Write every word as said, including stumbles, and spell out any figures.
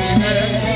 Happy